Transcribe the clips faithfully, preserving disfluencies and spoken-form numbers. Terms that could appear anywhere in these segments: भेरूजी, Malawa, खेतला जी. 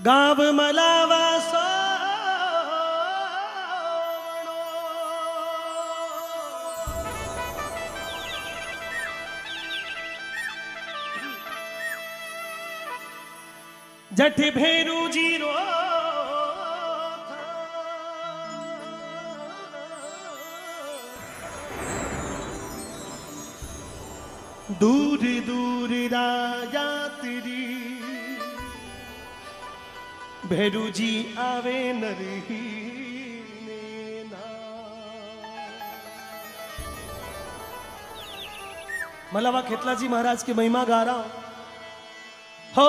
गाँव मलावा सोवणो, जठ भेरूजी रो दूर दूर रा यात्री भेरूजी आवे नरही नेना। मलावा खेतला जी महाराज की महिमा गा रहा हो।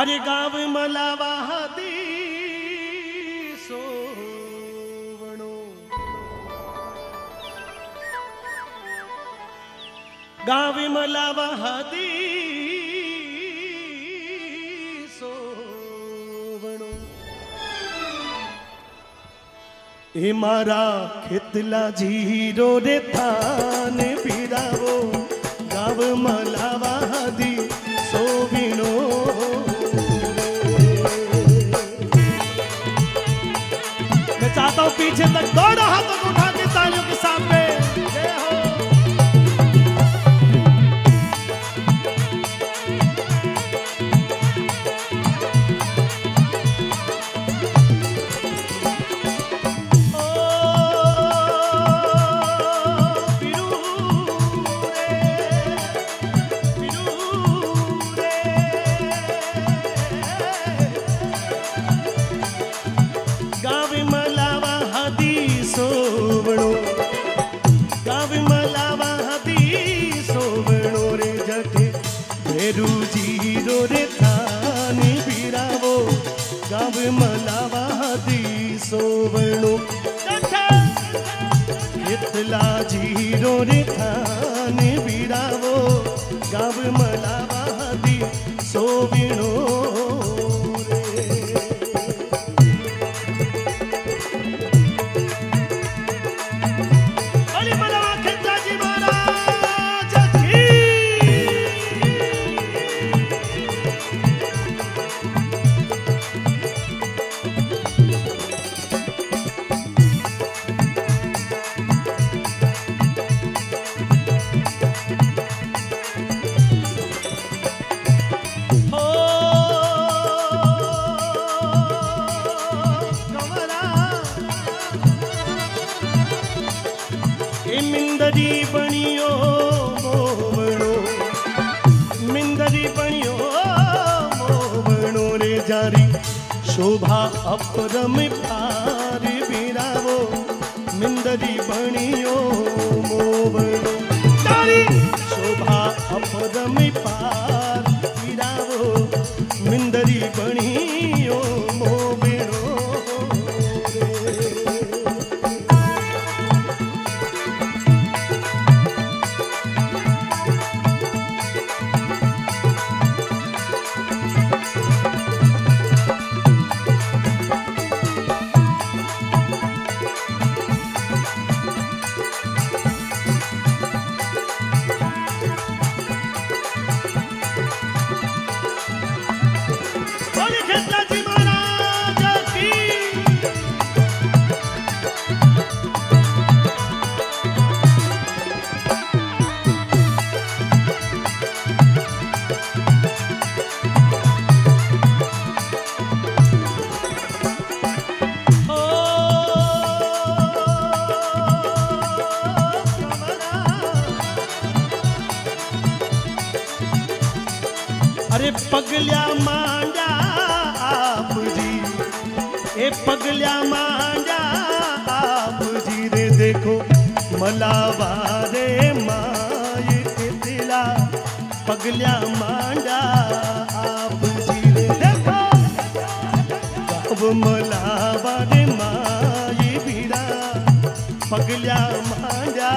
अरे गाँव मलावा गाँव मलावा हदी सोवणो, ए मारा खेतला जीरो रे थान पीरावो गाँव मलावा हदी सोवणो। मैं चाहता हूँ पीछे तक दौड़ा हाथों को उठा के तालियों के सामने शोभा अपरम पार बिरावो मिंदरी बणियो मोवणो। शोभा अपरम पार बिरावो मिंदरी बणियो मोवणो। पगल्या मांडा आप जी, ए पगल्या मांडा आप जी रे देखो मलावा रे माय कितला। पगल्या मांडा आप जी रे देखो अब मलावा रे माय भीड़ा। पगल्या मांडा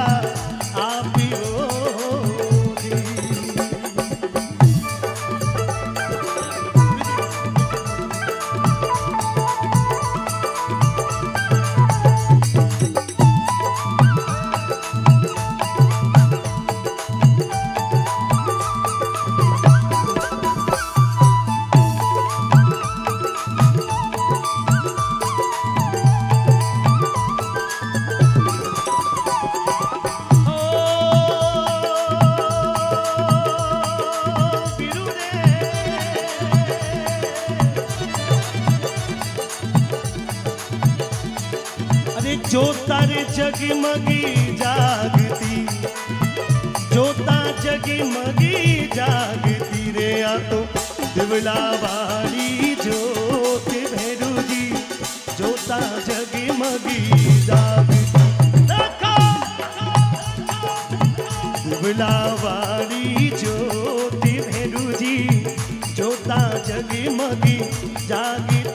जो तारे जगमगी जागती, जो तार जगमगी जागती रे या तो दिवला वाली जोत भैरू जी, जो तार जगमगी जागती दिवला वाली जोत भैरू जी, जो तार जगमगी जागती।